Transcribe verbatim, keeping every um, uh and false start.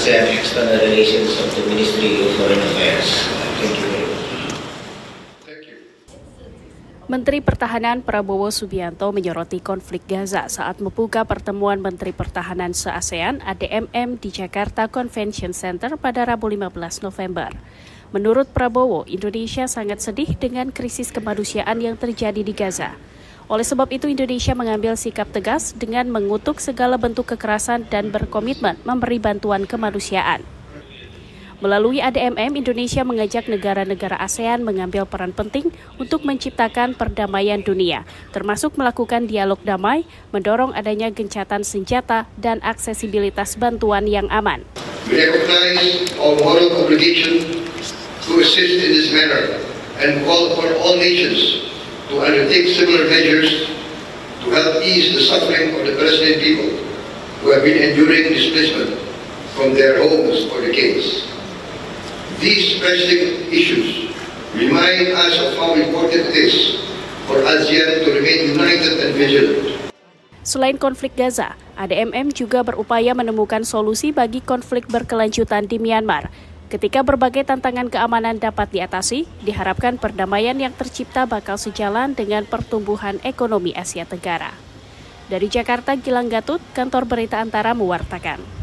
ASEAN External Relations of the Ministry of Foreign Affairs. Thank you very much. Thank you. Menteri Pertahanan Prabowo Subianto menyoroti konflik Gaza saat membuka pertemuan Menteri Pertahanan se-ASEAN A D M M di Jakarta Convention Center pada Rabu lima belas November. Menurut Prabowo, Indonesia sangat sedih dengan krisis kemanusiaan yang terjadi di Gaza. Oleh sebab itu, Indonesia mengambil sikap tegas dengan mengutuk segala bentuk kekerasan dan berkomitmen memberi bantuan kemanusiaan. Melalui A D M M, Indonesia mengajak negara-negara ASEAN mengambil peran penting untuk menciptakan perdamaian dunia, termasuk melakukan dialog damai, mendorong adanya gencatan senjata, dan aksesibilitas bantuan yang aman. We recognize our moral obligation to assist in this manner and call for all nations to undertake similar measures to help ease the suffering of the Palestinian people who have been enduring displacement from their homes for decades. These pressing issues remind us of how important it is for ASEAN to remain united and vigilant. Selain konflik Gaza, A D M M juga berupaya menemukan solusi bagi konflik berkelanjutan di Myanmar. Ketika berbagai tantangan keamanan dapat diatasi, diharapkan perdamaian yang tercipta bakal sejalan dengan pertumbuhan ekonomi Asia Tenggara. Dari Jakarta, Gilang Gatut, Kantor Berita Antara mewartakan.